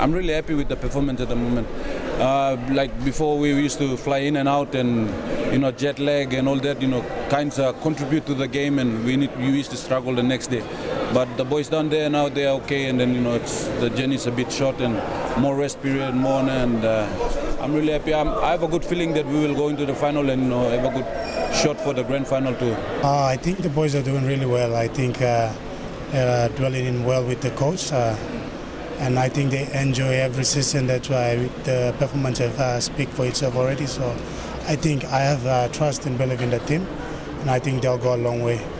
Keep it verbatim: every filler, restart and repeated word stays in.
I'm really happy with the performance at the moment. Uh, like before, we used to fly in and out, and you know, jet lag and all that, you know, kinds of contribute to the game, and we need we used to struggle the next day. But the boys down there now, they're okay, and then you know, it's the journey's a bit short and more rest period, more, and uh, I'm really happy. I'm, I have a good feeling that we will go into the final and you know, have a good shot for the grand final too. Uh, I think the boys are doing really well. I think uh, they're dwelling in well with the coach. Uh, And I think they enjoy every season. That's why the performance have uh, speak for itself already. So I think I have uh, trust and belief in the team, and I think they'll go a long way.